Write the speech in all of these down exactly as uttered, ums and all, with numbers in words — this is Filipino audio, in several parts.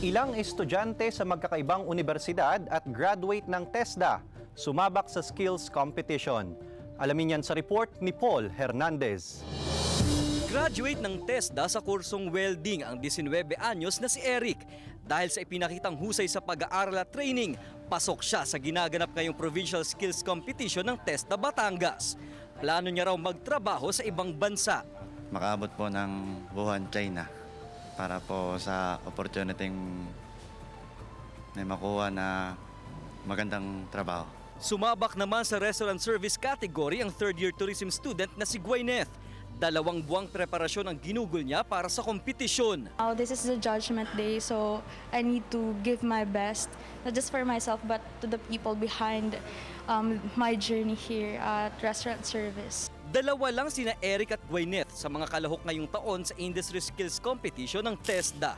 Ilang estudyante sa magkakaibang unibersidad at graduate ng TESDA sumabak sa Skills Competition. Alamin yan sa report ni Paul Hernandez. Graduate ng TESDA sa kursong welding ang nineteen anyos na si Eric. Dahil sa ipinakitang husay sa pag-aaral at training, pasok siya sa ginaganap ngayong Provincial Skills Competition ng TESDA Batangas. Plano niya raw magtrabaho sa ibang bansa. Makaabot po ng Wuhan, China para po sa opportunity na makuha na magandang trabaho. Sumabak naman sa restaurant service category ang third year tourism student na si Gwyneth. Dalawang buwang preparasyon ang ginugol niya para sa kompetisyon. Oh, this is the judgment day, so I need to give my best, not just for myself but to the people behind um, my journey here at restaurant service. Dalawa lang sina Eric at Gwyneth sa mga kalahok ngayong taon sa Industry Skills Competition ng TESDA.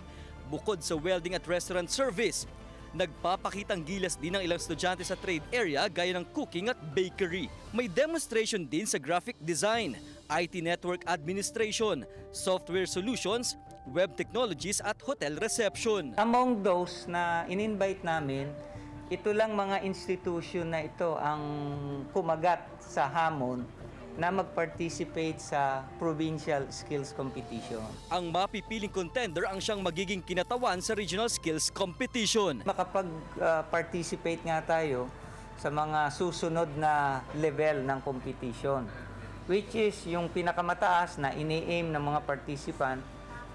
Bukod sa welding at restaurant service, nagpapakitang gilas din ng ilang estudyante sa trade area gaya ng cooking at bakery. May demonstration din sa graphic design, I T network administration, software solutions, web technologies at hotel reception. Among those na in-invite namin, ito lang mga institution na ito ang kumagat sa hamon na mag-participate sa Provincial Skills Competition. Ang mapipiling contender ang siyang magiging kinatawan sa Regional Skills Competition. Makapag-participate uh, nga tayo sa mga susunod na level ng competition, which is yung pinakamataas na ini-aim ng mga participant,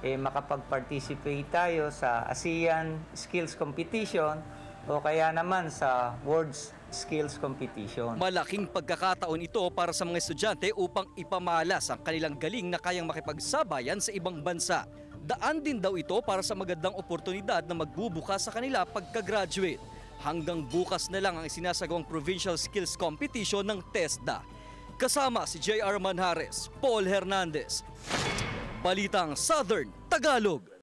eh, makapag-participate tayo sa ASEAN Skills Competition o kaya naman sa World's Skills Competition. Malaking pagkakataon ito para sa mga estudyante upang ipamalas ang kanilang galing na kayang makipagsabayan sa ibang bansa. Daan din daw ito para sa magandang oportunidad na magbubukas sa kanila pagka-graduate. Hanggang bukas na lang ang isinasagawang Provincial Skills Competition ng TESDA. Kasama si J R Manhares, Paul Hernandez, Balitang Southern Tagalog.